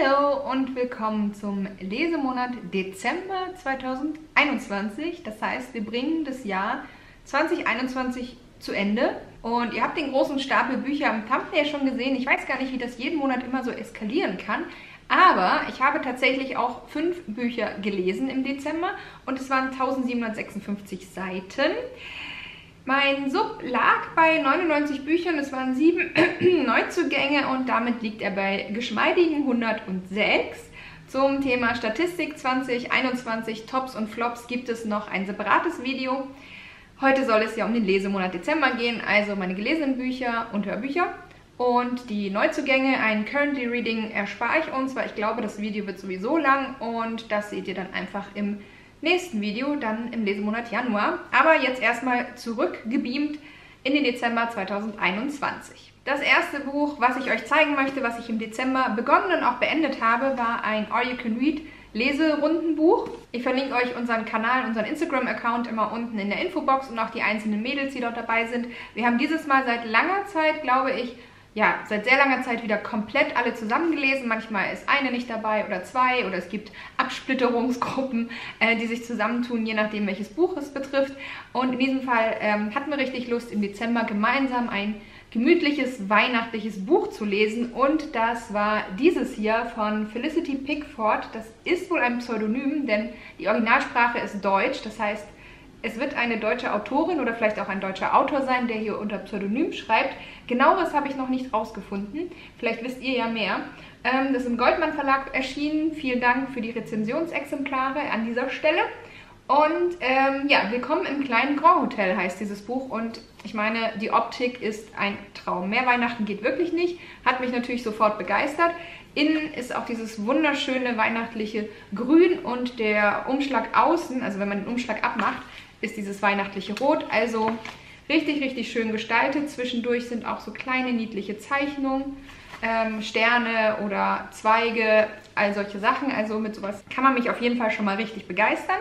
Hallo und willkommen zum Lesemonat Dezember 2021. Das heißt, wir bringen das Jahr 2021 zu Ende. Und ihr habt den großen Stapel Bücher am Thumbnail schon gesehen. Ich weiß gar nicht, wie das jeden Monat immer so eskalieren kann. Aber ich habe tatsächlich auch 5 Bücher gelesen im Dezember. Und es waren 1756 Seiten. Mein Sub lag bei 99 Büchern, es waren 7 Neuzugänge und damit liegt er bei geschmeidigen 106. Zum Thema Statistik 2021, Tops und Flops, gibt es noch ein separates Video. Heute soll es ja um den Lesemonat Dezember gehen, also meine gelesenen Bücher und Hörbücher. Und die Neuzugänge, ein Currently Reading, erspare ich uns, weil ich glaube, das Video wird sowieso lang und das seht ihr dann einfach im nächsten Video, dann im Lesemonat Januar. Aber jetzt erstmal zurückgebeamt in den Dezember 2021. Das erste Buch, was ich euch zeigen möchte, was ich im Dezember begonnen und auch beendet habe, war ein All-You-Can-Read-Leserundenbuch. Ich verlinke euch unseren Kanal, unseren Instagram-Account immer unten in der Infobox und auch die einzelnen Mädels, die dort dabei sind. Wir haben dieses Mal seit langer Zeit, glaube ich, seit sehr langer Zeit wieder komplett alle zusammengelesen. Manchmal ist eine nicht dabei oder zwei oder es gibt Absplitterungsgruppen, die sich zusammentun, je nachdem welches Buch es betrifft. Und in diesem Fall hatten wir richtig Lust, im Dezember gemeinsam ein gemütliches, weihnachtliches Buch zu lesen. Und das war dieses hier von Felicity Pickford. Das ist wohl ein Pseudonym, denn die Originalsprache ist Deutsch. Das heißt, es wird eine deutsche Autorin oder vielleicht auch ein deutscher Autor sein, der hier unter Pseudonym schreibt. Genaueres habe ich noch nicht rausgefunden. Vielleicht wisst ihr ja mehr. Das ist im Goldmann Verlag erschienen. Vielen Dank für die Rezensionsexemplare an dieser Stelle. Und Willkommen im kleinen Grandhotel heißt dieses Buch. Und ich meine, die Optik ist ein Traum. Mehr Weihnachten geht wirklich nicht. Hat mich natürlich sofort begeistert. Innen ist auch dieses wunderschöne weihnachtliche Grün und der Umschlag außen, also wenn man den Umschlag abmacht, ist dieses weihnachtliche Rot, also richtig, richtig schön gestaltet. Zwischendurch sind auch so kleine, niedliche Zeichnungen, Sterne oder Zweige, all solche Sachen. Also mit sowas kann man mich auf jeden Fall schon mal richtig begeistern.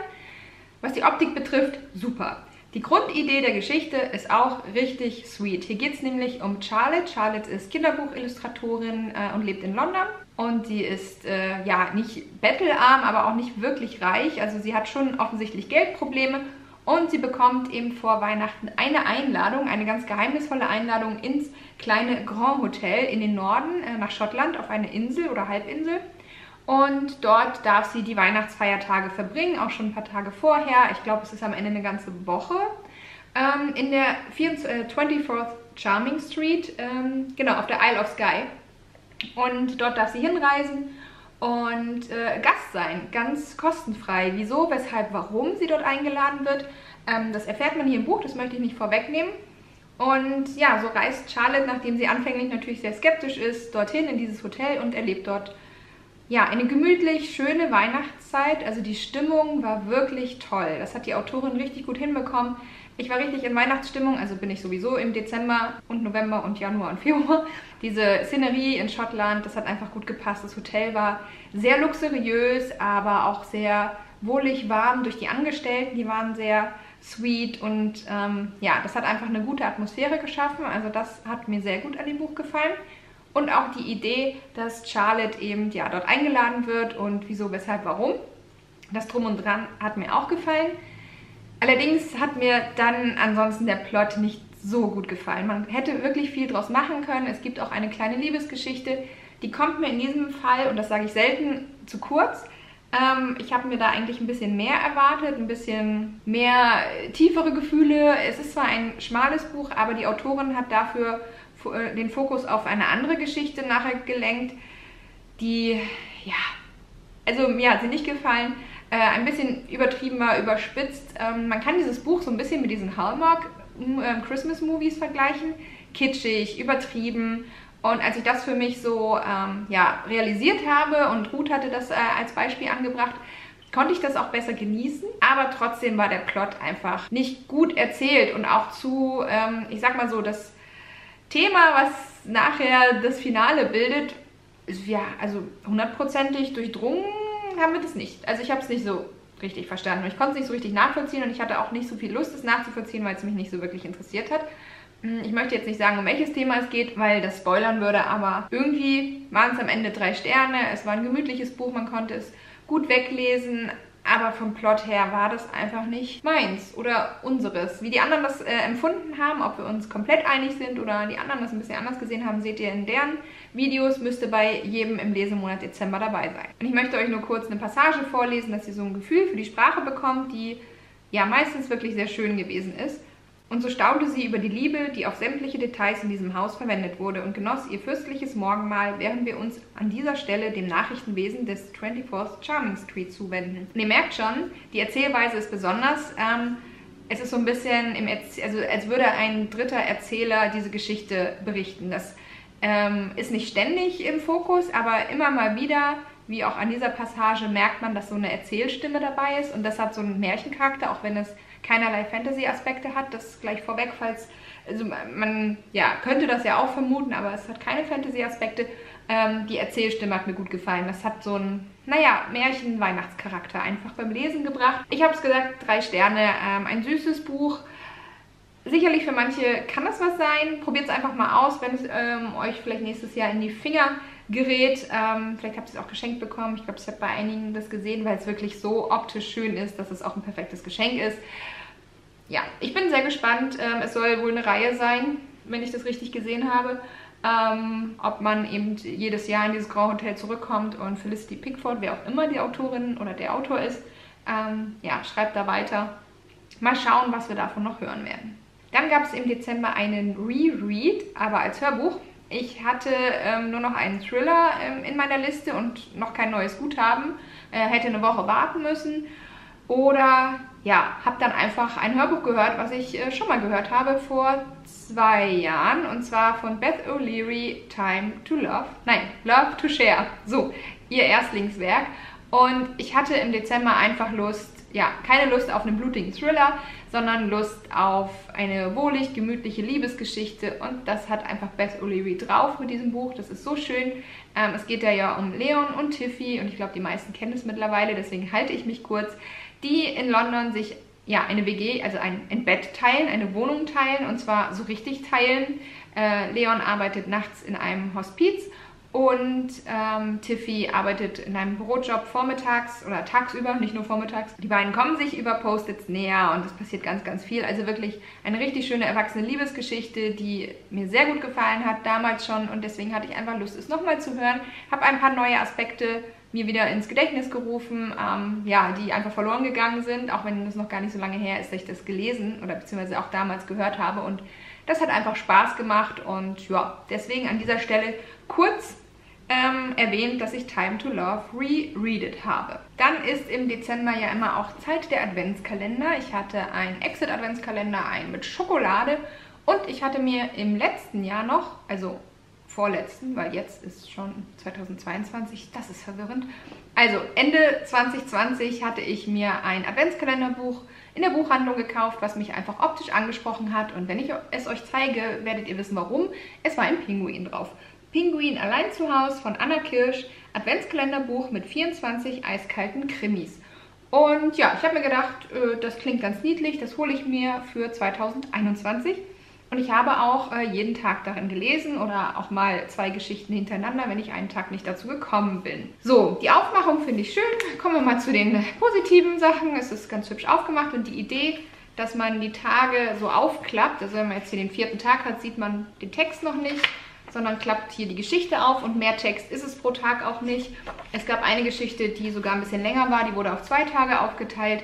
Was die Optik betrifft, super. Die Grundidee der Geschichte ist auch richtig sweet. Hier geht es nämlich um Charlotte. Charlotte ist Kinderbuchillustratorin und lebt in London. Und sie ist nicht bettelarm, aber auch nicht wirklich reich. Also sie hat schon offensichtlich Geldprobleme. Und sie bekommt eben vor Weihnachten eine Einladung, eine ganz geheimnisvolle Einladung ins kleine Grand Hotel in den Norden, nach Schottland, auf eine Insel oder Halbinsel. Und dort darf sie die Weihnachtsfeiertage verbringen, auch schon ein paar Tage vorher. Ich glaube, es ist am Ende eine ganze Woche. In der 24th Charming Street, auf der Isle of Skye. Und dort darf sie hinreisen und Gast sein, ganz kostenfrei. Wieso, weshalb, warum sie dort eingeladen wird, das erfährt man hier im Buch, das möchte ich nicht vorwegnehmen. Und ja, so reist Charlotte, nachdem sie anfänglich natürlich sehr skeptisch ist, dorthin in dieses Hotel und erlebt dort eine gemütlich schöne Weihnachtszeit. Also die Stimmung war wirklich toll. Das hat die Autorin richtig gut hinbekommen. Ich war richtig in Weihnachtsstimmung, also bin ich sowieso im Dezember und November und Januar und Februar. Diese Szenerie in Schottland, das hat einfach gut gepasst. Das Hotel war sehr luxuriös, aber auch sehr wohlig warm durch die Angestellten. Die waren sehr sweet und das hat einfach eine gute Atmosphäre geschaffen. Also das hat mir sehr gut an dem Buch gefallen. Und auch die Idee, dass Charlotte eben dort eingeladen wird und wieso, weshalb, warum. Das Drum und Dran hat mir auch gefallen. Allerdings hat mir dann ansonsten der Plot nicht so gut gefallen. Man hätte wirklich viel draus machen können. Es gibt auch eine kleine Liebesgeschichte, die kommt mir in diesem Fall, und das sage ich selten, zu kurz. Ich habe mir da eigentlich ein bisschen mehr erwartet, ein bisschen mehr tiefere Gefühle. Es ist zwar ein schmales Buch, aber die Autorin hat dafür den Fokus auf eine andere Geschichte nachher gelenkt, die, mir hat sie nicht gefallen. Ein bisschen übertrieben war, überspitzt. Man kann dieses Buch so ein bisschen mit diesen Hallmark-Christmas-Movies vergleichen. Kitschig, übertrieben. Und als ich das für mich so realisiert habe und Ruth hatte das als Beispiel angebracht, konnte ich das auch besser genießen. Aber trotzdem war der Plot einfach nicht gut erzählt und auch zu, das Thema, was nachher das Finale bildet, hundertprozentig durchdrungen haben wir das nicht. Also ich habe es nicht so richtig verstanden. Ich konnte es nicht so richtig nachvollziehen und ich hatte auch nicht so viel Lust, es nachzuvollziehen, weil es mich nicht so wirklich interessiert hat. Ich möchte jetzt nicht sagen, um welches Thema es geht, weil das spoilern würde, aber irgendwie waren es am Ende 3 Sterne. Es war ein gemütliches Buch, man konnte es gut weglesen, aber vom Plot her war das einfach nicht meins oder unseres. Wie die anderen das empfunden haben, ob wir uns komplett einig sind oder die anderen das ein bisschen anders gesehen haben, seht ihr in deren Videos, müsste bei jedem im Lesemonat Dezember dabei sein. Und ich möchte euch nur kurz eine Passage vorlesen, dass ihr so ein Gefühl für die Sprache bekommt, die ja meistens wirklich sehr schön gewesen ist. Und so staunte sie über die Liebe, die auf sämtliche Details in diesem Haus verwendet wurde, und genoss ihr fürstliches Morgenmahl, während wir uns an dieser Stelle dem Nachrichtenwesen des 24th Charming Street zuwenden. Und ihr merkt schon, die Erzählweise ist besonders. Es ist so ein bisschen, als würde ein dritter Erzähler diese Geschichte berichten. Das ist nicht ständig im Fokus, aber immer mal wieder, wie auch an dieser Passage, merkt man, dass so eine Erzählstimme dabei ist. Und das hat so einen Märchencharakter, auch wenn es keinerlei Fantasy-Aspekte hat, das gleich vorweg, falls, also man ja, könnte das ja auch vermuten, aber es hat keine Fantasy-Aspekte. Die Erzählstimme hat mir gut gefallen. Das hat so einen, naja, Märchen-Weihnachtscharakter einfach beim Lesen gebracht. Ich habe es gesagt, 3 Sterne, ein süßes Buch. Sicherlich für manche kann das was sein. Probiert es einfach mal aus, wenn es euch vielleicht nächstes Jahr in die Finger gerät. Vielleicht habt ihr es auch geschenkt bekommen. Ich glaube, ich habe bei einigen das gesehen, weil es wirklich so optisch schön ist, dass es auch ein perfektes Geschenk ist. Ja, ich bin sehr gespannt. Es soll wohl eine Reihe sein, wenn ich das richtig gesehen habe. Ob man eben jedes Jahr in dieses Grand Hotel zurückkommt und Felicity Pickford, wer auch immer die Autorin oder der Autor ist, ja, schreibt da weiter. Mal schauen, was wir davon noch hören werden. Dann gab es im Dezember einen Reread, aber als Hörbuch. Ich hatte nur noch einen Thriller in meiner Liste und noch kein neues Guthaben. Hätte eine Woche warten müssen. Oder ja, habe dann einfach ein Hörbuch gehört, was ich schon mal gehört habe vor 2 Jahren. Und zwar von Beth O'Leary, Love to Share. So, ihr Erstlingswerk. Und ich hatte im Dezember einfach Lust, ja, keine Lust auf einen blutigen Thriller, sondern Lust auf eine wohlig, gemütliche Liebesgeschichte. Und das hat einfach Beth O'Leary drauf mit diesem Buch. Das ist so schön. Es geht ja um Leon und Tiffy. Und ich glaube, die meisten kennen es mittlerweile, deswegen halte ich mich kurz. Die in London sich ja eine WG, also ein Bett teilen, eine Wohnung teilen. Und zwar so richtig teilen. Leon arbeitet nachts in einem Hospiz. Und Tiffy arbeitet in einem Bürojob vormittags oder tagsüber, nicht nur vormittags. Die beiden kommen sich über Post-its näher und es passiert ganz, ganz viel. Also wirklich eine richtig schöne erwachsene Liebesgeschichte, die mir sehr gut gefallen hat, damals schon. Und deswegen hatte ich einfach Lust, es nochmal zu hören. Habe ein paar neue Aspekte mir wieder ins Gedächtnis gerufen, ja, die einfach verloren gegangen sind. Auch wenn es noch gar nicht so lange her ist, dass ich das gelesen oder beziehungsweise auch damals gehört habe. Und das hat einfach Spaß gemacht. Und ja, deswegen an dieser Stelle kurz erwähnt, dass ich Time to Love rereadet habe. Dann ist im Dezember ja immer auch Zeit der Adventskalender. Ich hatte einen Exit-Adventskalender, einen mit Schokolade, und ich hatte mir im letzten Jahr noch, also vorletzten, weil jetzt ist schon 2022, das ist verwirrend, also Ende 2020 hatte ich mir ein Adventskalenderbuch in der Buchhandlung gekauft, was mich einfach optisch angesprochen hat, und wenn ich es euch zeige, werdet ihr wissen, warum. Es war ein Pinguin drauf. Pinguin allein zu Haus von Anna Kirsch, Adventskalenderbuch mit 24 eiskalten Krimis. Und ja, ich habe mir gedacht, das klingt ganz niedlich, das hole ich mir für 2021. Und ich habe auch jeden Tag darin gelesen oder auch mal 2 Geschichten hintereinander, wenn ich einen Tag nicht dazu gekommen bin. So, die Aufmachung finde ich schön. Kommen wir mal zu den positiven Sachen. Es ist ganz hübsch aufgemacht und die Idee, dass man die Tage so aufklappt, also wenn man jetzt hier den 4. Tag hat, sieht man den Text noch nicht, sondern klappt hier die Geschichte auf, und mehr Text ist es pro Tag auch nicht. Es gab eine Geschichte, die sogar ein bisschen länger war, die wurde auf 2 Tage aufgeteilt.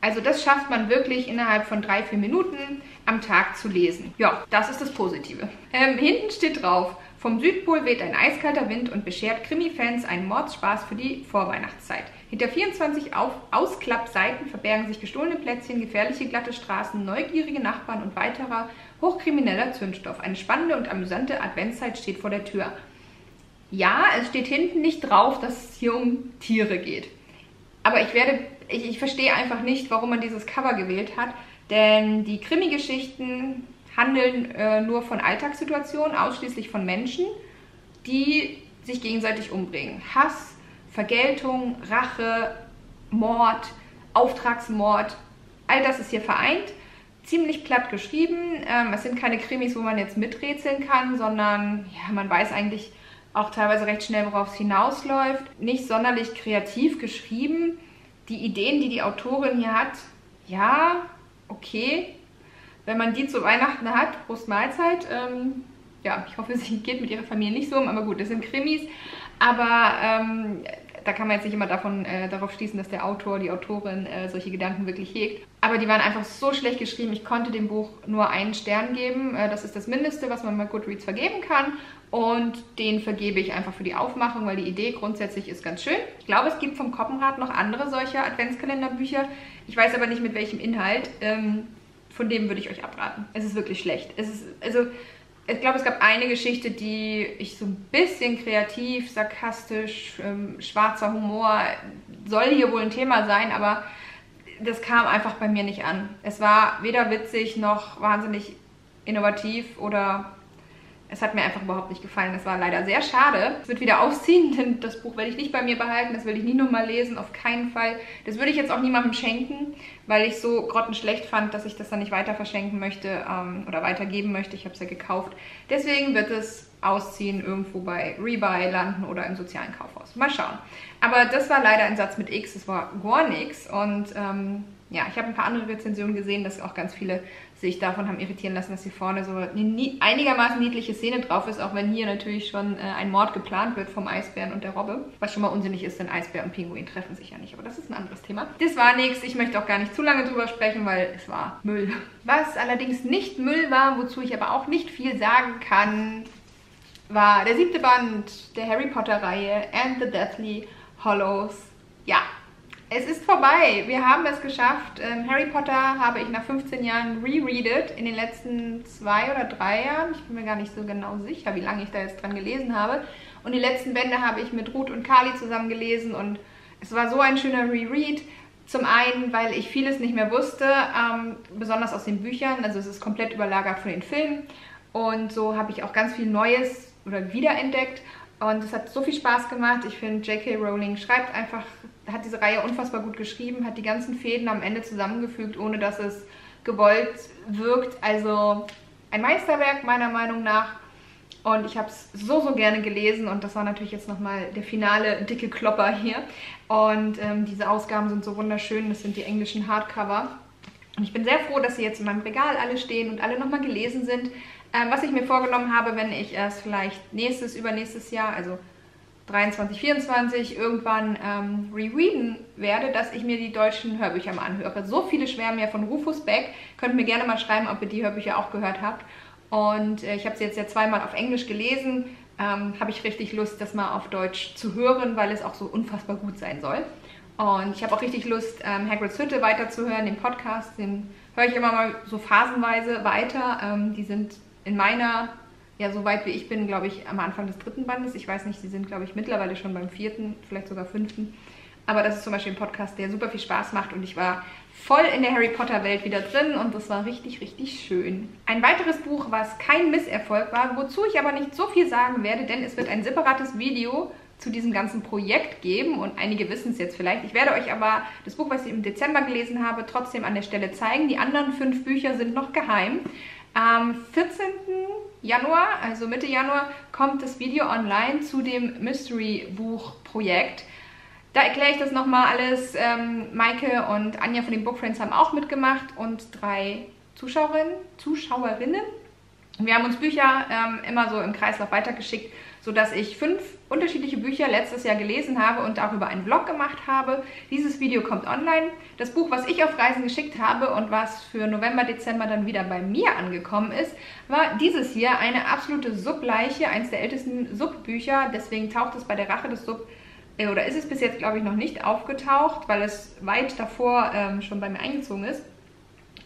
Also das schafft man wirklich innerhalb von 3–4 Minuten am Tag zu lesen. Ja, das ist das Positive. Hinten steht drauf: Vom Südpol weht ein eiskalter Wind und beschert Krimi-Fans einen Mordspaß für die Vorweihnachtszeit. Hinter 24 Ausklappseiten verbergen sich gestohlene Plätzchen, gefährliche glatte Straßen, neugierige Nachbarn und weiterer hochkrimineller Zündstoff. Eine spannende und amüsante Adventszeit steht vor der Tür. Ja, es steht hinten nicht drauf, dass es hier um Tiere geht. Aber ich verstehe einfach nicht, warum man dieses Cover gewählt hat, denn die Krimi-Geschichten handeln nur von Alltagssituationen, ausschließlich von Menschen, die sich gegenseitig umbringen. Hass, Vergeltung, Rache, Mord, Auftragsmord, all das ist hier vereint. ziemlich platt geschrieben. Es sind keine Krimis, wo man jetzt miträtseln kann, sondern ja, man weiß eigentlich auch teilweise recht schnell, worauf es hinausläuft. Nicht sonderlich kreativ geschrieben. Die Ideen, die die Autorin hier hat, ja, okay. Wenn man die zu Weihnachten hat, Prost Mahlzeit. Ja, ich hoffe, sie geht mit ihrer Familie nicht so um, aber gut, das sind Krimis. Aber da kann man jetzt nicht immer darauf schließen, dass der Autor, die Autorin solche Gedanken wirklich hegt. Aber die waren einfach so schlecht geschrieben, ich konnte dem Buch nur einen Stern geben. Das ist das Mindeste, was man bei Goodreads vergeben kann. Und den vergebe ich einfach für die Aufmachung, weil die Idee grundsätzlich ist ganz schön. Ich glaube, es gibt vom Koppenrad noch andere solcher Adventskalenderbücher. Ich weiß aber nicht, mit welchem Inhalt. Von dem würde ich euch abraten. Es ist wirklich schlecht. Es ist, also, ich glaube, es gab eine Geschichte, die ich so ein bisschen kreativ, sarkastisch, schwarzer Humor, soll hier wohl ein Thema sein, aber das kam einfach bei mir nicht an. Es war weder witzig noch wahnsinnig innovativ oder es hat mir einfach überhaupt nicht gefallen. Das war leider sehr schade. Es wird wieder ausziehen, denn das Buch werde ich nicht bei mir behalten, das will ich nie nochmal lesen, auf keinen Fall. Das würde ich jetzt auch niemandem schenken, weil ich so grottenschlecht fand, dass ich das dann nicht weiter verschenken möchte oder weitergeben möchte. Ich habe es ja gekauft. Deswegen wird es ausziehen, irgendwo bei Rebuy landen oder im sozialen Kaufhaus. Mal schauen. Aber das war leider ein Satz mit X, das war gar nichts. Und ja, ich habe ein paar andere Rezensionen gesehen, dass auch ganz viele sich davon haben irritieren lassen, dass hier vorne so eine einigermaßen niedliche Szene drauf ist, auch wenn hier natürlich schon ein Mord geplant wird vom Eisbären und der Robbe. Was schon mal unsinnig ist, denn Eisbär und Pinguin treffen sich ja nicht, aber das ist ein anderes Thema. Das war nichts, ich möchte auch gar nicht zu lange drüber sprechen, weil es war Müll. Was allerdings nicht Müll war, wozu ich aber auch nicht viel sagen kann, war der 7. Band der Harry Potter Reihe and the Deathly Hallows. Ja, es ist vorbei. Wir haben es geschafft. Harry Potter habe ich nach 15 Jahren rereadet. In den letzten 2 oder 3 Jahren. Ich bin mir gar nicht so genau sicher, wie lange ich da jetzt dran gelesen habe. Und die letzten Bände habe ich mit Ruth und Carly zusammen gelesen. Und es war so ein schöner Reread. Zum einen, weil ich vieles nicht mehr wusste, besonders aus den Büchern. Also es ist komplett überlagert von den Filmen. Und so habe ich auch ganz viel Neues oder wiederentdeckt und es hat so viel Spaß gemacht. Ich finde, J.K. Rowling schreibt einfach, hat diese Reihe unfassbar gut geschrieben, hat die ganzen Fäden am Ende zusammengefügt, ohne dass es gewollt wirkt. Also ein Meisterwerk meiner Meinung nach und ich habe es so, so gerne gelesen und das war natürlich jetzt nochmal der finale dicke Klopper hier. Und diese Ausgaben sind so wunderschön, das sind die englischen Hardcover. Und ich bin sehr froh, dass sie jetzt in meinem Regal alle stehen und alle nochmal gelesen sind. Was ich mir vorgenommen habe, wenn ich erst vielleicht übernächstes Jahr, also 23, 24, irgendwann rereaden werde, dass ich mir die deutschen Hörbücher mal anhöre. So viele schwärmen ja von Rufus Beck. Könnt mir gerne mal schreiben, ob ihr die Hörbücher auch gehört habt. Und ich habe sie jetzt ja zweimal auf Englisch gelesen. Habe ich richtig Lust, das mal auf Deutsch zu hören, weil es auch so unfassbar gut sein soll. Und ich habe auch richtig Lust, Hagrids Hütte weiterzuhören, den Podcast, den höre ich immer mal so phasenweise weiter. Die sind in meiner, ja so weit wie ich bin, glaube ich, am Anfang des 3. Bandes. Ich weiß nicht, die sind, glaube ich, mittlerweile schon beim 4., vielleicht sogar 5. Aber das ist zum Beispiel ein Podcast, der super viel Spaß macht und ich war voll in der Harry Potter Welt wieder drin und das war richtig, richtig schön. Ein weiteres Buch, was kein Misserfolg war, wozu ich aber nicht so viel sagen werde, denn es wird ein separates Video zu diesem ganzen Projekt geben und einige wissen es jetzt vielleicht. Ich werde euch aber das Buch, was ich im Dezember gelesen habe, trotzdem an der Stelle zeigen. Die anderen 5 Bücher sind noch geheim. Am 14. Januar, also Mitte Januar, kommt das Video online zu dem Mystery-Buch-Projekt. Da erkläre ich das nochmal alles. Maike und Anja von den Bookfriends haben auch mitgemacht und 3 Zuschauerinnen. Wir haben uns Bücher immer so im Kreislauf weitergeschickt, sodass ich 5 unterschiedliche Bücher letztes Jahr gelesen habe und darüber einen Vlog gemacht habe. Dieses Video kommt online. Das Buch, was ich auf Reisen geschickt habe und was für November, Dezember dann wieder bei mir angekommen ist, war dieses hier eine absolute Subleiche, eines der ältesten Subbücher. Deswegen taucht es bei der Rache des Sub, oder ist es bis jetzt, glaube ich, noch nicht aufgetaucht, weil es weit davor schon bei mir eingezogen ist.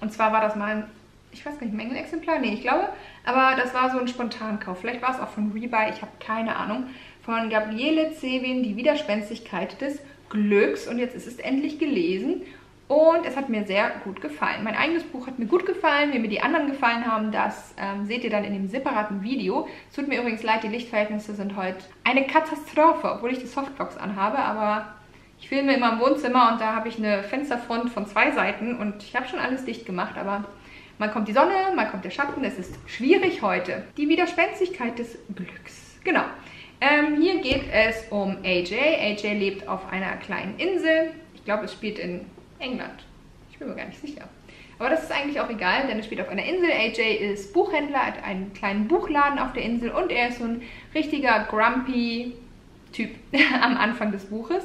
Und zwar war das mal ein, ich weiß gar nicht, Mängelexemplar? Nee, ich glaube. Aber das war so ein Spontankauf. Vielleicht war es auch von Rebuy, ich habe keine Ahnung. Von Gabriele Zevin, Die Widerspenstigkeit des Glücks. Und jetzt ist es endlich gelesen. Und es hat mir sehr gut gefallen. Mein eigenes Buch hat mir gut gefallen. Wie mir die anderen gefallen haben, das seht ihr dann in dem separaten Video. Es tut mir übrigens leid, die Lichtverhältnisse sind heute eine Katastrophe, obwohl ich die Softbox anhabe, aber ich filme immer im Wohnzimmer und da habe ich eine Fensterfront von 2 Seiten und ich habe schon alles dicht gemacht, aber Mal kommt die Sonne, mal kommt der Schatten. Es ist schwierig heute. Die Widerspenstigkeit des Glücks. Genau. Hier geht es um AJ. AJ lebt auf einer kleinen Insel. Ich glaube, es spielt in England. Ich bin mir gar nicht sicher. Aber das ist eigentlich auch egal, denn es spielt auf einer Insel. AJ ist Buchhändler, hat einen kleinen Buchladen auf der Insel und er ist so ein richtiger grumpy Typ am Anfang des Buches.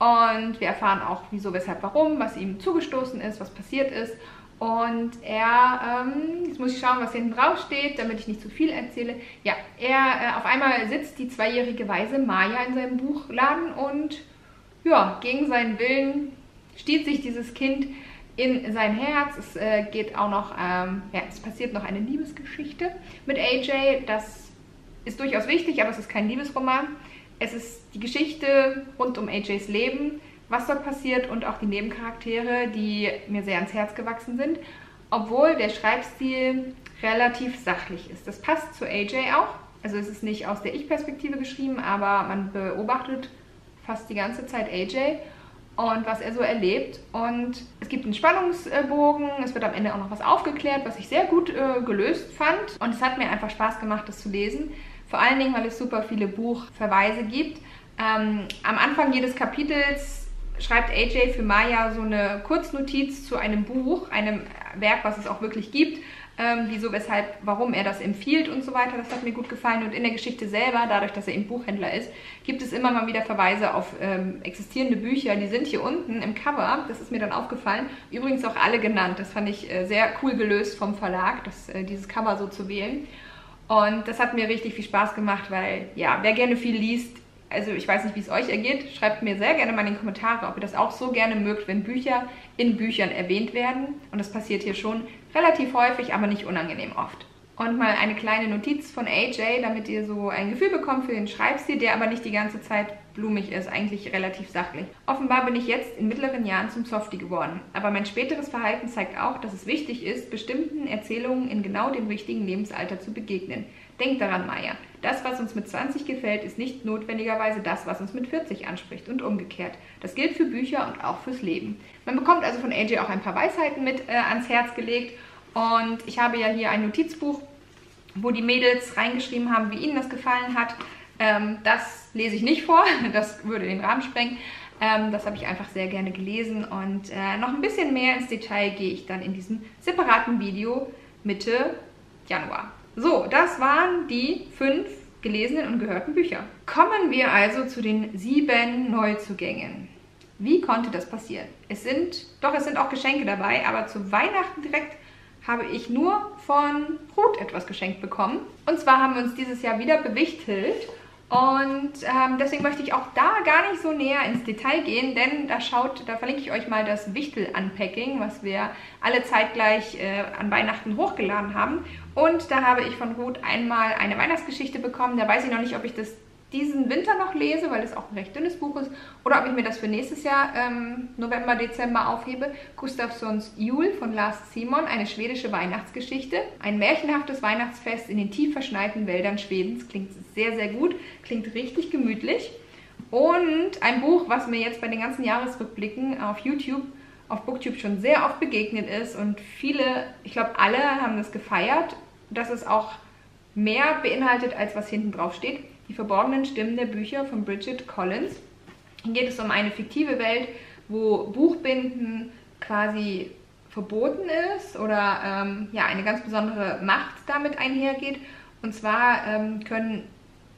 Und wir erfahren auch, wieso, weshalb, warum, was ihm zugestoßen ist, was passiert ist. Und er, jetzt muss ich schauen, was hinten drauf steht, damit ich nicht zu viel erzähle. Ja, er, auf einmal sitzt die zweijährige Waise Maya in seinem Buchladen und ja, gegen seinen Willen stiehlt sich dieses Kind in sein Herz. Es geht auch noch, ja, es passiert noch eine Liebesgeschichte mit AJ. Das ist durchaus wichtig, aber es ist kein Liebesroman. Es ist die Geschichte rund um AJs Leben, was dort passiert und auch die Nebencharaktere, die mir sehr ans Herz gewachsen sind, obwohl der Schreibstil relativ sachlich ist. Das passt zu AJ auch, also es ist nicht aus der Ich-Perspektive geschrieben, aber man beobachtet fast die ganze Zeit AJ und was er so erlebt. Und es gibt einen Spannungsbogen, es wird am Ende auch noch was aufgeklärt, was ich sehr gut gelöst fand und es hat mir einfach Spaß gemacht, das zu lesen. Vor allen Dingen, weil es super viele Buchverweise gibt. Am Anfang jedes Kapitels schreibt AJ für Maya so eine Kurznotiz zu einem Buch, einem Werk, was es auch wirklich gibt, wieso, weshalb, warum er das empfiehlt und so weiter. Das hat mir gut gefallen. Und in der Geschichte selber, dadurch, dass er eben Buchhändler ist, gibt es immer mal wieder Verweise auf existierende Bücher. Die sind hier unten im Cover, das ist mir dann aufgefallen. Übrigens auch alle genannt, das fand ich sehr cool gelöst vom Verlag, dieses Cover so zu wählen. Und das hat mir richtig viel Spaß gemacht, weil, ja, wer gerne viel liest, also ich weiß nicht, wie es euch ergeht, schreibt mir sehr gerne mal in die Kommentare, ob ihr das auch so gerne mögt, wenn Bücher in Büchern erwähnt werden. Und das passiert hier schon relativ häufig, aber nicht unangenehm oft. Und mal eine kleine Notiz von AJ, damit ihr so ein Gefühl bekommt für den Schreibstil, der aber nicht die ganze Zeit blumig ist, eigentlich relativ sachlich. Offenbar bin ich jetzt in mittleren Jahren zum Softie geworden, aber mein späteres Verhalten zeigt auch, dass es wichtig ist, bestimmten Erzählungen in genau dem richtigen Lebensalter zu begegnen. Denkt daran, Maya, das, was uns mit 20 gefällt, ist nicht notwendigerweise das, was uns mit 40 anspricht und umgekehrt. Das gilt für Bücher und auch fürs Leben. Man bekommt also von AJ auch ein paar Weisheiten mit ans Herz gelegt. Und ich habe ja hier ein Notizbuch, wo die Mädels reingeschrieben haben, wie ihnen das gefallen hat. Das lese ich nicht vor, das würde den Rahmen sprengen. Das habe ich einfach sehr gerne gelesen und noch ein bisschen mehr ins Detail gehe ich dann in diesem separaten Video Mitte Januar. So, das waren die 5 gelesenen und gehörten Bücher. Kommen wir also zu den 7 Neuzugängen. Wie konnte das passieren? Es sind auch Geschenke dabei, aber zu Weihnachten direkt habe ich nur von Ruth etwas geschenkt bekommen. Und zwar haben wir uns dieses Jahr wieder bewichtelt. Und deswegen möchte ich auch da gar nicht so näher ins Detail gehen, denn da verlinke ich euch mal das Wichtel-Unpacking, was wir alle zeitgleich an Weihnachten hochgeladen haben. Und da habe ich von Ruth einmal eine Weihnachtsgeschichte bekommen. Da weiß ich noch nicht, ob ich das diesen Winter noch lese, weil es auch ein recht dünnes Buch ist, oder ob ich mir das für nächstes Jahr November, Dezember aufhebe. Gustafsons Jul von Lars Simon, eine schwedische Weihnachtsgeschichte. Ein märchenhaftes Weihnachtsfest in den tief verschneiten Wäldern Schwedens. Klingt sehr, sehr gut, klingt richtig gemütlich. Und ein Buch, was mir jetzt bei den ganzen Jahresrückblicken auf YouTube, auf Booktube schon sehr oft begegnet ist und viele, ich glaube alle haben das gefeiert, dass es auch mehr beinhaltet, als was hinten drauf steht. Die verborgenen Stimmen der Bücher von Bridget Collins. Hier geht es um eine fiktive Welt, wo Buchbinden quasi verboten ist oder ja, eine ganz besondere Macht damit einhergeht. Und zwar können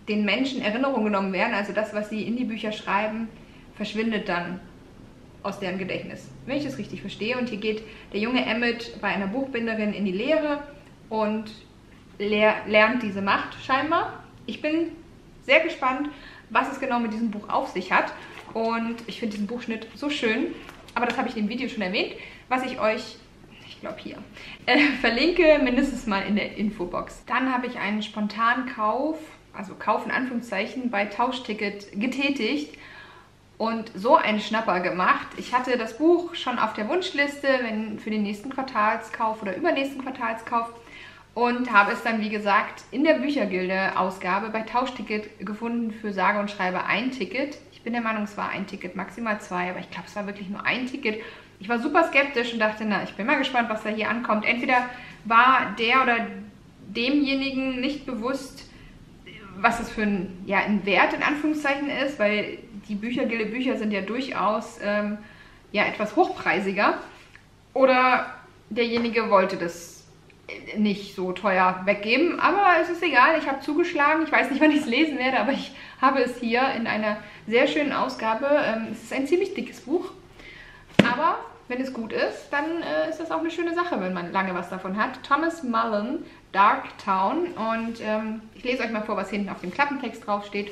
den Menschen Erinnerungen genommen werden, also das, was sie in die Bücher schreiben, verschwindet dann aus deren Gedächtnis, wenn ich das richtig verstehe. Und hier geht der junge Emmett bei einer Buchbinderin in die Lehre und lernt diese Macht scheinbar. Ich bin sehr gespannt, was es genau mit diesem Buch auf sich hat. Und ich finde diesen Buchschnitt so schön. Aber das habe ich in dem Video schon erwähnt, was ich euch, ich glaube hier, verlinke, mindestens mal in der Infobox. Dann habe ich einen spontanen Kauf, also Kauf in Anführungszeichen, bei Tauschticket getätigt und so einen Schnapper gemacht. Ich hatte das Buch schon auf der Wunschliste für den nächsten Quartalskauf oder übernächsten Quartalskauf. Und habe es dann, wie gesagt, in der Büchergilde-Ausgabe bei Tauschticket gefunden für sage und schreibe ein Ticket. Ich bin der Meinung, es war ein Ticket, maximal 2, aber ich glaube, es war wirklich nur ein Ticket. Ich war super skeptisch und dachte, na, ich bin mal gespannt, was da hier ankommt. Entweder war der oder demjenigen nicht bewusst, was das für ein, ja, ein Wert in Anführungszeichen ist, weil die Büchergilde-Bücher sind ja durchaus ja, etwas hochpreisiger. Oder derjenige wollte das nicht so teuer weggeben, aber es ist egal, ich habe zugeschlagen, ich weiß nicht, wann ich es lesen werde, aber ich habe es hier in einer sehr schönen Ausgabe. Es ist ein ziemlich dickes Buch, aber wenn es gut ist, dann ist das auch eine schöne Sache, wenn man lange was davon hat. Thomas Mullen, Darktown, und ich lese euch mal vor, was hinten auf dem Klappentext draufsteht.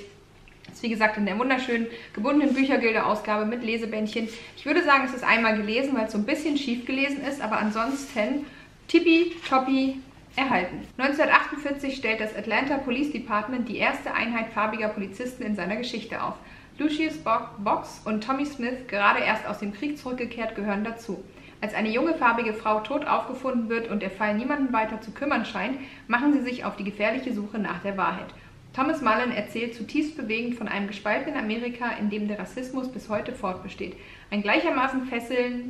Das ist wie gesagt in der wunderschönen gebundenen Büchergilde-Ausgabe mit Lesebändchen. Ich würde sagen, es ist einmal gelesen, weil es so ein bisschen schief gelesen ist, aber ansonsten tippitoppi erhalten. 1948 stellt das Atlanta Police Department die erste Einheit farbiger Polizisten in seiner Geschichte auf. Lucius Box und Tommy Smith, gerade erst aus dem Krieg zurückgekehrt, gehören dazu. Als eine junge farbige Frau tot aufgefunden wird und der Fall niemanden weiter zu kümmern scheint, machen sie sich auf die gefährliche Suche nach der Wahrheit. Thomas Mullen erzählt zutiefst bewegend von einem gespaltenen Amerika, in dem der Rassismus bis heute fortbesteht. Ein gleichermaßen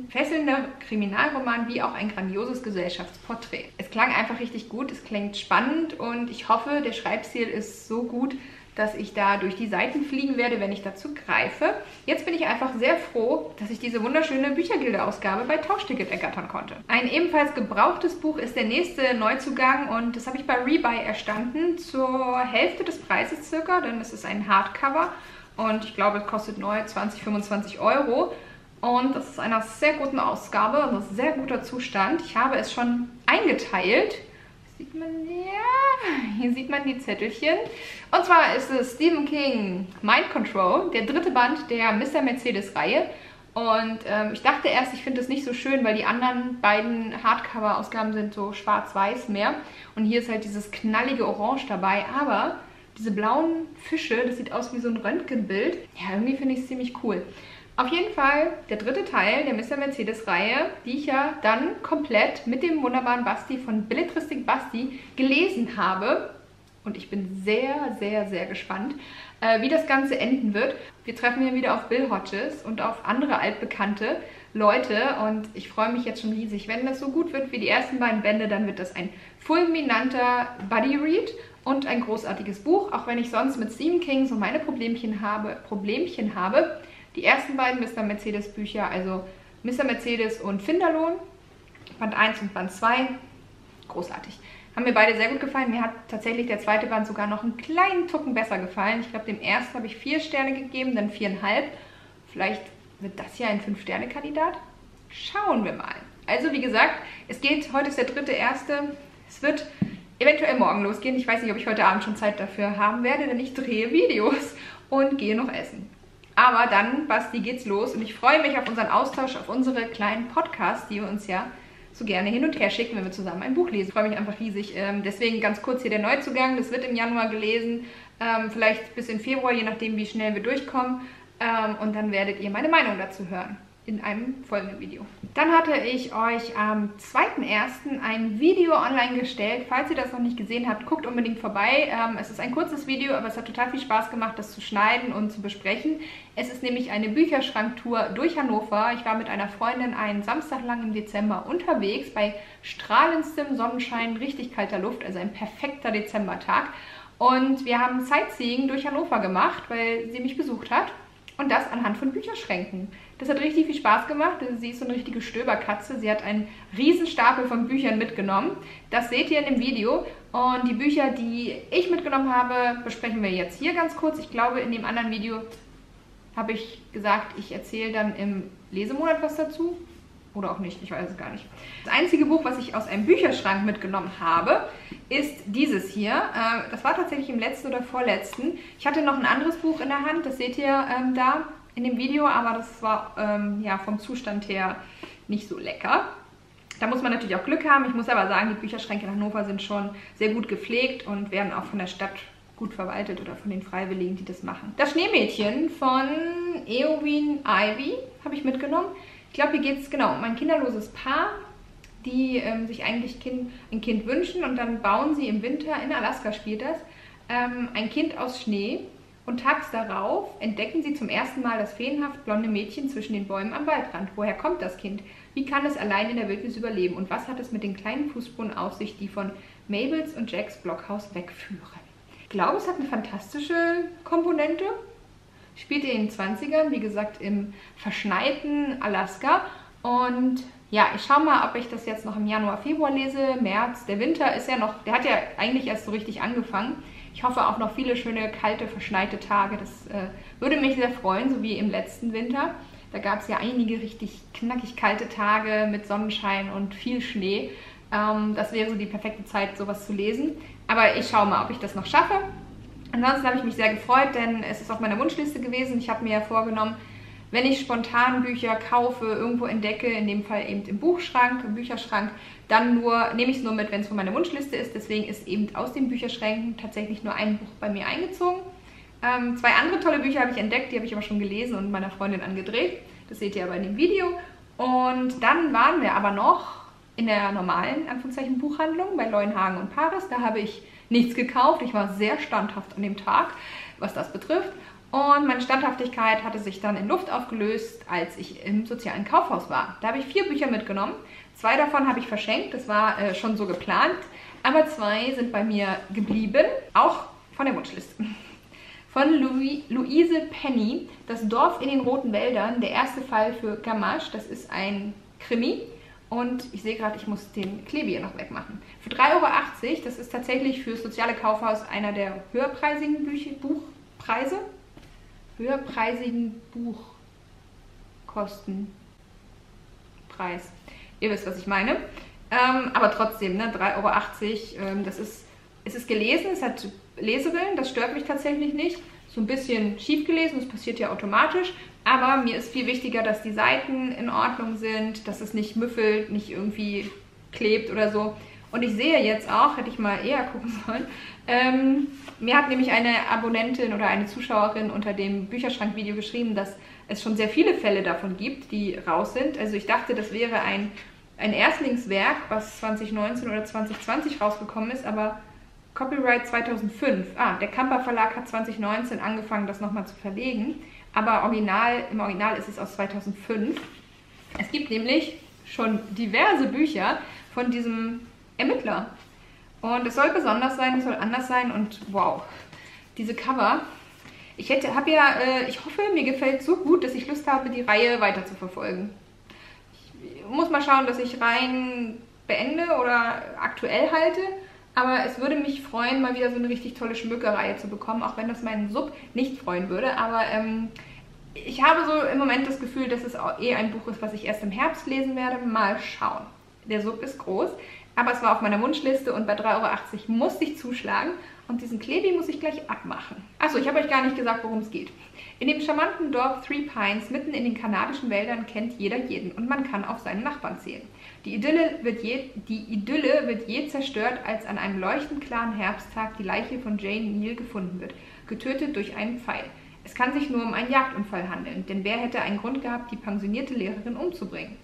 fesselnder Kriminalroman wie auch ein grandioses Gesellschaftsporträt. Es klang einfach richtig gut, es klingt spannend und ich hoffe, der Schreibstil ist so gut, dass ich da durch die Seiten fliegen werde, wenn ich dazu greife. Jetzt bin ich einfach sehr froh, dass ich diese wunderschöne Büchergilde-Ausgabe bei Tauschticket ergattern konnte. Ein ebenfalls gebrauchtes Buch ist der nächste Neuzugang und das habe ich bei Rebuy erstanden, zur Hälfte des Preises circa, denn es ist ein Hardcover und ich glaube, es kostet neu 20, 25 Euro. Und das ist einer sehr guten Ausgabe, also sehr guter Zustand. Ich habe es schon eingeteilt. Sieht man, ja, hier sieht man die Zettelchen. Und zwar ist es Stephen King, Mind Control, der dritte Band der Mr. Mercedes-Reihe. Und ich dachte erst, ich finde es nicht so schön, weil die anderen beiden Hardcover-Ausgaben sind so schwarz-weiß mehr. Und hier ist halt dieses knallige Orange dabei. Aber diese blauen Fische, das sieht aus wie so ein Röntgenbild. Ja, irgendwie finde ich es ziemlich cool. Auf jeden Fall der dritte Teil der Mr. Mercedes-Reihe, die ich ja dann komplett mit dem wunderbaren Basti von Belletristik Basti gelesen habe. Und ich bin sehr, sehr, sehr gespannt, wie das Ganze enden wird. Wir treffen ja wieder auf Bill Hodges und auf andere altbekannte Leute. Und ich freue mich jetzt schon riesig. Wenn das so gut wird wie die ersten beiden Bände, dann wird das ein fulminanter Buddy-Read und ein großartiges Buch. Auch wenn ich sonst mit Stephen King so meine Problemchen habe. Die ersten beiden Mr. Mercedes Bücher, also Mr. Mercedes und Finderlohn, Band 1 und Band 2, großartig. Haben mir beide sehr gut gefallen. Mir hat tatsächlich der zweite Band sogar noch einen kleinen Tucken besser gefallen. Ich glaube, dem ersten habe ich 4 Sterne gegeben, dann 4,5. Vielleicht wird das hier ein 5-Sterne-Kandidat. Schauen wir mal. Also wie gesagt, es geht, heute ist der 3.1. Es wird eventuell morgen losgehen. Ich weiß nicht, ob ich heute Abend schon Zeit dafür haben werde, denn ich drehe Videos und gehe noch essen. Aber dann, Basti, geht's los und ich freue mich auf unseren Austausch, auf unsere kleinen Podcasts, die wir uns ja so gerne hin und her schicken, wenn wir zusammen ein Buch lesen. Ich freue mich einfach riesig. Deswegen ganz kurz hier der Neuzugang. Das wird im Januar gelesen, vielleicht bis im Februar, je nachdem, wie schnell wir durchkommen. Und dann werdet ihr meine Meinung dazu hören in einem folgenden Video. Dann hatte ich euch am 2.1. ein Video online gestellt. Falls ihr das noch nicht gesehen habt, guckt unbedingt vorbei. Es ist ein kurzes Video, aber es hat total viel Spaß gemacht, das zu schneiden und zu besprechen. Es ist nämlich eine Bücherschranktour durch Hannover. Ich war mit einer Freundin einen Samstag lang im Dezember unterwegs, bei strahlendstem Sonnenschein, richtig kalter Luft, also ein perfekter Dezembertag. Und wir haben Sightseeing durch Hannover gemacht, weil sie mich besucht hat. Und das anhand von Bücherschränken. Das hat richtig viel Spaß gemacht. Sie ist so eine richtige Stöberkatze. Sie hat einen riesen Stapel von Büchern mitgenommen. Das seht ihr in dem Video. Und die Bücher, die ich mitgenommen habe, besprechen wir jetzt hier ganz kurz. Ich glaube, in dem anderen Video habe ich gesagt, ich erzähle dann im Lesemonat was dazu. Oder auch nicht, ich weiß es gar nicht. Das einzige Buch, was ich aus einem Bücherschrank mitgenommen habe, ist dieses hier. Das war tatsächlich im letzten oder vorletzten. Ich hatte noch ein anderes Buch in der Hand, das seht ihr da in dem Video, aber das war ja vom Zustand her nicht so lecker. Da muss man natürlich auch Glück haben. Ich muss aber sagen, die Bücherschränke in Hannover sind schon sehr gut gepflegt und werden auch von der Stadt gut verwaltet oder von den Freiwilligen, die das machen. Das Schneemädchen von Eowyn Ivey habe ich mitgenommen. Ich glaube, hier geht es genau um ein kinderloses Paar, die sich eigentlich ein Kind wünschen und dann bauen sie im Winter, in Alaska spielt das, ein Kind aus Schnee. und tags darauf entdecken sie zum ersten Mal das feenhaft blonde Mädchen zwischen den Bäumen am Waldrand. Woher kommt das Kind? Wie kann es allein in der Wildnis überleben? Und was hat es mit den kleinen Fußspuren auf sich, die von Mabels und Jacks Blockhaus wegführen? Ich glaube, es hat eine fantastische Komponente. Spielt in den 20ern, wie gesagt, im verschneiten Alaska. Und ja, ich schaue mal, ob ich das jetzt noch im Januar, Februar lese. März, der Winter ist ja noch, der hat ja eigentlich erst so richtig angefangen. Ich hoffe auch noch viele schöne, kalte, verschneite Tage. Das würde mich sehr freuen, so wie im letzten Winter. Da gab es ja einige richtig knackig kalte Tage mit Sonnenschein und viel Schnee. Das wäre so die perfekte Zeit, sowas zu lesen. Aber ich schaue mal, ob ich das noch schaffe. Ansonsten habe ich mich sehr gefreut, denn es ist auf meiner Wunschliste gewesen. Ich habe mir ja vorgenommen, wenn ich spontan Bücher kaufe, irgendwo entdecke, in dem Fall eben im Buchschrank, im Bücherschrank, dann nehme ich es nur mit, wenn es von meiner Wunschliste ist. Deswegen ist eben aus den Bücherschränken tatsächlich nur ein Buch bei mir eingezogen. Zwei andere tolle Bücher habe ich entdeckt, die habe ich aber schon gelesen und meiner Freundin angedreht. Das seht ihr aber in dem Video. Und dann waren wir aber noch in der normalen, Anführungszeichen, Buchhandlung bei Leuenhagen und Paris. Da habe ich nichts gekauft. Ich war sehr standhaft an dem Tag, was das betrifft. Und meine Standhaftigkeit hatte sich dann in Luft aufgelöst, als ich im sozialen Kaufhaus war. Da habe ich 4 Bücher mitgenommen. 2 davon habe ich verschenkt, das war schon so geplant. Aber 2 sind bei mir geblieben, auch von der Wunschliste. Von Louise Penny, Das Dorf in den roten Wäldern, der erste Fall für Gamache. Das ist ein Krimi. Und ich sehe gerade, ich muss den Klebe hier noch wegmachen. Für 3,80 Euro, das ist tatsächlich für das soziale Kaufhaus einer der höherpreisigen Buchpreise. Höherpreisigen Buchkostenpreis. Ihr wisst, was ich meine. Aber trotzdem, ne, 3,80 Euro, es ist gelesen, es hat Lesewillen, das stört mich tatsächlich nicht. So ein bisschen schief gelesen, das passiert ja automatisch. Aber mir ist viel wichtiger, dass die Seiten in Ordnung sind, dass es nicht müffelt, nicht irgendwie klebt oder so. Und ich sehe jetzt auch, hätte ich mal eher gucken sollen, mir hat nämlich eine Abonnentin oder eine Zuschauerin unter dem Bücherschrank-Video geschrieben, dass es schon sehr viele Fälle davon gibt, die raus sind. Also ich dachte, das wäre ein Erstlingswerk, was 2019 oder 2020 rausgekommen ist, aber Copyright 2005. Ah, der Kamper Verlag hat 2019 angefangen, das nochmal zu verlegen, aber im Original ist es aus 2005. Es gibt nämlich schon diverse Bücher von diesem Ermittler. Und es soll besonders sein, es soll anders sein und wow, diese Cover. Ich hoffe, mir gefällt es so gut, dass ich Lust habe, die Reihe weiter zu verfolgen. Ich muss mal schauen, dass ich rein beende oder aktuell halte, aber es würde mich freuen, mal wieder so eine richtig tolle Schmückerei zu bekommen, auch wenn das meinen Sub nicht freuen würde, aber ich habe so im Moment das Gefühl, dass es auch ein Buch ist, was ich erst im Herbst lesen werde. Mal schauen. Der Sub ist groß. Aber es war auf meiner Wunschliste und bei 3,80 Euro musste ich zuschlagen. Und diesen Klebi muss ich gleich abmachen. Achso, ich habe euch gar nicht gesagt, worum es geht. In dem charmanten Dorf Three Pines, mitten in den kanadischen Wäldern, kennt jeder jeden. Und man kann auf seinen Nachbarn zählen. Die Idylle wird je zerstört, als an einem leuchtend klaren Herbsttag die Leiche von Jane Neal gefunden wird. Getötet durch einen Pfeil. Es kann sich nur um einen Jagdunfall handeln. Denn wer hätte einen Grund gehabt, die pensionierte Lehrerin umzubringen?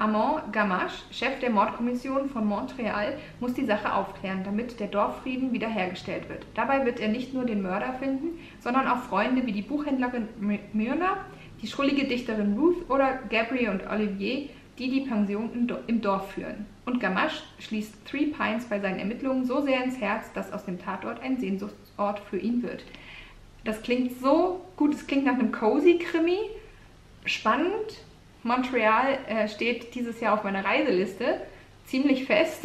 Armand Gamache, Chef der Mordkommission von Montreal, muss die Sache aufklären, damit der Dorffrieden wiederhergestellt wird. Dabei wird er nicht nur den Mörder finden, sondern auch Freunde wie die Buchhändlerin Myrna, die schrullige Dichterin Ruth oder Gabriele und Olivier, die die Pension im Dorf führen. Und Gamache schließt Three Pines bei seinen Ermittlungen so sehr ins Herz, dass aus dem Tatort ein Sehnsuchtsort für ihn wird. Das klingt so gut, es klingt nach einem Cozy-Krimi, spannend. Montreal steht dieses Jahr auf meiner Reiseliste ziemlich fest.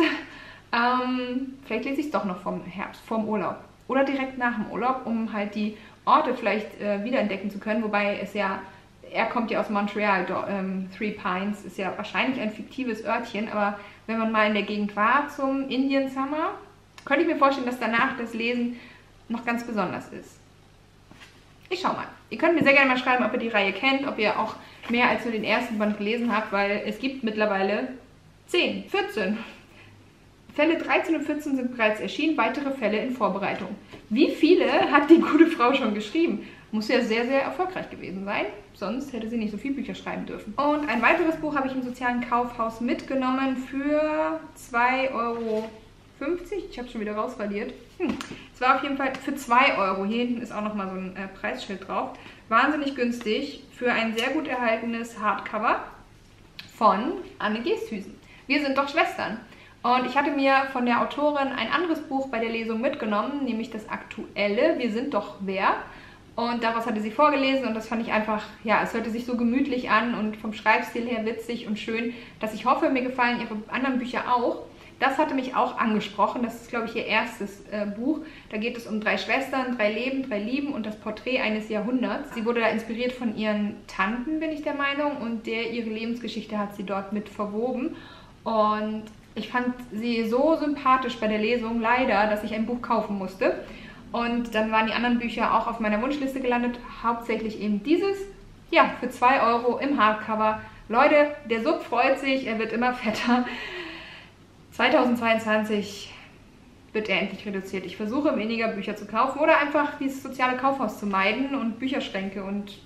Vielleicht lese ich es doch noch vom Herbst, vom Urlaub oder direkt nach dem Urlaub, um halt die Orte vielleicht wiederentdecken zu können. Wobei er kommt ja aus Montreal, Three Pines ist ja wahrscheinlich ein fiktives Örtchen, aber wenn man mal in der Gegend war zum Indian Summer, könnte ich mir vorstellen, dass danach das Lesen noch ganz besonders ist. Ich schau mal. Ihr könnt mir sehr gerne mal schreiben, ob ihr die Reihe kennt, ob ihr auch mehr als nur den ersten Band gelesen habt, weil es gibt mittlerweile 10, 14. Fälle 13 und 14 sind bereits erschienen, weitere Fälle in Vorbereitung. Wie viele hat die gute Frau schon geschrieben? Muss ja sehr, sehr erfolgreich gewesen sein, sonst hätte sie nicht so viele Bücher schreiben dürfen. Und ein weiteres Buch habe ich im sozialen Kaufhaus mitgenommen für 2,80 Euro. 50. Ich habe schon wieder rausradiert. Es war auf jeden Fall für 2 Euro. Hier hinten ist auch nochmal so ein Preisschild drauf. Wahnsinnig günstig für ein sehr gut erhaltenes Hardcover von Anne Gesthuysen. Wir sind doch Schwestern. Und ich hatte mir von der Autorin ein anderes Buch bei der Lesung mitgenommen, nämlich das aktuelle Wir sind doch wer. Und daraus hatte sie vorgelesen und das fand ich einfach, ja, es hörte sich so gemütlich an und vom Schreibstil her witzig und schön, dass ich hoffe, mir gefallen ihre anderen Bücher auch. Das hatte mich auch angesprochen. Das ist, glaube ich, ihr erstes Buch. Da geht es um 3 Schwestern, 3 Leben, 3 Lieben und das Porträt eines Jahrhunderts. Sie wurde da inspiriert von ihren Tanten, bin ich der Meinung, und ihre Lebensgeschichte hat sie dort mit verwoben. Und ich fand sie so sympathisch bei der Lesung, leider, dass ich ein Buch kaufen musste. Und dann waren die anderen Bücher auch auf meiner Wunschliste gelandet, hauptsächlich eben dieses, ja, für 2 Euro im Hardcover. Leute, der Sub freut sich, er wird immer fetter. 2022 wird er endlich reduziert. Ich versuche, weniger Bücher zu kaufen oder einfach dieses soziale Kaufhaus zu meiden und Bücherschränke und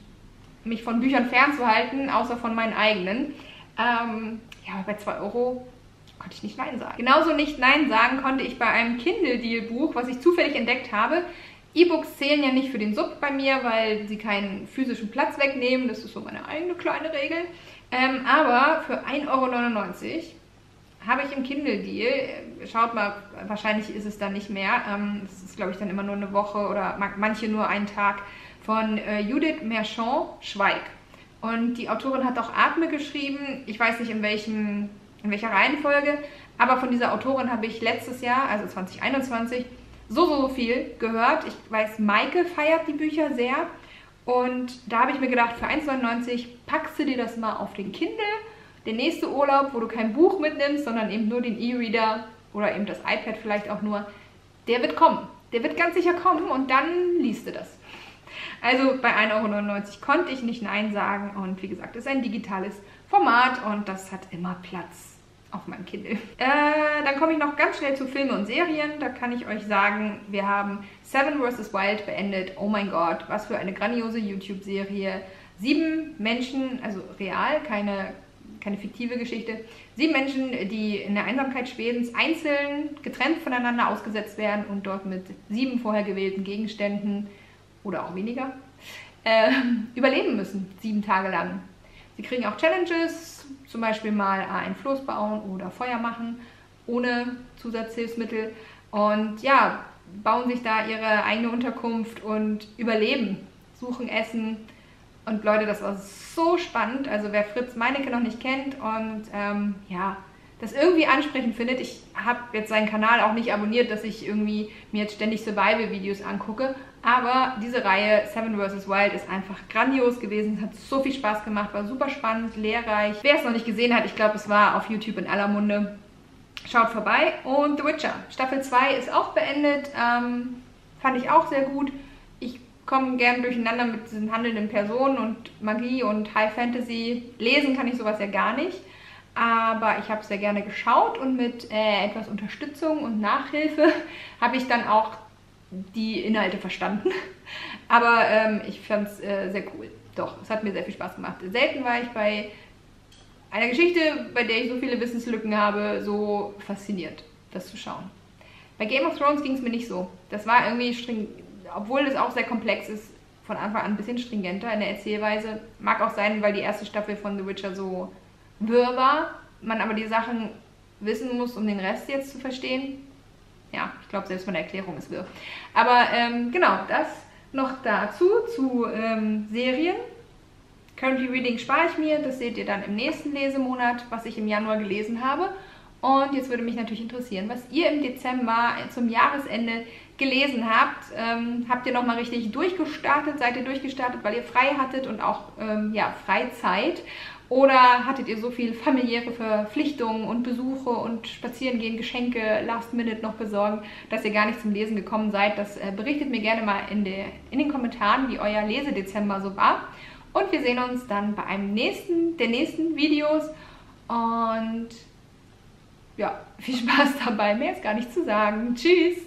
mich von Büchern fernzuhalten, außer von meinen eigenen. Ja, aber bei 2 Euro... konnte ich nicht Nein sagen. Genauso nicht Nein sagen konnte ich bei einem Kindle-Deal-Buch, was ich zufällig entdeckt habe. E-Books zählen ja nicht für den Sub bei mir, weil sie keinen physischen Platz wegnehmen. Das ist so meine eigene kleine Regel. Aber für 1,99 € habe ich im Kindle-Deal, schaut mal, wahrscheinlich ist es dann nicht mehr, das ist, glaube ich, dann immer nur eine Woche oder manche nur einen Tag, von Judith Merchant, Schweig. Und die Autorin hat auch Atme geschrieben. Ich weiß nicht, in welcher Reihenfolge, aber von dieser Autorin habe ich letztes Jahr, also 2021, so viel gehört. Ich weiß, Maike feiert die Bücher sehr und da habe ich mir gedacht, für 1,99 € packst du dir das mal auf den Kindle, der nächste Urlaub, wo du kein Buch mitnimmst, sondern eben nur den E-Reader oder eben das iPad vielleicht auch nur, der wird kommen. Der wird ganz sicher kommen und dann liest du das. Also bei 1,99 € konnte ich nicht Nein sagen und wie gesagt, ist ein digitales Format und das hat immer Platz auf meinem Kindle. Dann komme ich noch ganz schnell zu Filmen und Serien. Da kann ich euch sagen, wir haben Seven vs. Wild beendet. Oh mein Gott, was für eine grandiose YouTube-Serie. 7 Menschen, also real, keine fiktive Geschichte. 7 Menschen, die in der Einsamkeit Schwedens einzeln getrennt voneinander ausgesetzt werden und dort mit 7 vorher gewählten Gegenständen oder auch weniger überleben müssen, 7 Tage lang. Sie kriegen auch Challenges, zum Beispiel mal einen Floß bauen oder Feuer machen, ohne Zusatzhilfsmittel. Und ja, bauen sich da ihre eigene Unterkunft und überleben, suchen Essen. Und Leute, das war so spannend. Also wer Fritz Meineke noch nicht kennt und ja, das irgendwie ansprechend findet. Ich habe jetzt seinen Kanal auch nicht abonniert, dass ich irgendwie mir jetzt ständig Survival-Videos angucke. Aber diese Reihe Seven vs. Wild ist einfach grandios gewesen. Es hat so viel Spaß gemacht, war super spannend, lehrreich. Wer es noch nicht gesehen hat, ich glaube, es war auf YouTube in aller Munde. Schaut vorbei. Und The Witcher. Staffel 2 ist auch beendet. Fand ich auch sehr gut. Ich komme gern durcheinander mit diesen handelnden Personen und Magie und High Fantasy. Lesen kann ich sowas ja gar nicht. Aber ich habe es sehr gerne geschaut und mit etwas Unterstützung und Nachhilfe habe ich dann auch die Inhalte verstanden. Aber ich fand es sehr cool. Doch, es hat mir sehr viel Spaß gemacht. Selten war ich bei einer Geschichte, bei der ich so viele Wissenslücken habe, so fasziniert, das zu schauen. Bei Game of Thrones ging es mir nicht so. Das war irgendwie, obwohl es auch sehr komplex ist, von Anfang an ein bisschen stringenter in der Erzählweise. Mag auch sein, weil die erste Staffel von The Witcher so wirr war, man aber die Sachen wissen muss, um den Rest jetzt zu verstehen. Ja, ich glaube, selbst meine Erklärung ist wirr. Aber genau, das noch dazu, zu Serien. Currently Reading spare ich mir, das seht ihr dann im nächsten Lesemonat, was ich im Januar gelesen habe. Und jetzt würde mich natürlich interessieren, was ihr im Dezember zum Jahresende gelesen habt. Habt ihr nochmal richtig durchgestartet? Seid ihr durchgestartet, weil ihr frei hattet und auch ja, Freizeit? Oder hattet ihr so viel familiäre Verpflichtungen und Besuche und Spazierengehen, Geschenke last minute noch besorgen, dass ihr gar nicht zum Lesen gekommen seid? Das berichtet mir gerne mal in den Kommentaren, wie euer Lesedezember so war. Und wir sehen uns dann bei einem der nächsten Videos. Und ja, viel Spaß dabei. Mehr ist gar nicht zu sagen. Tschüss!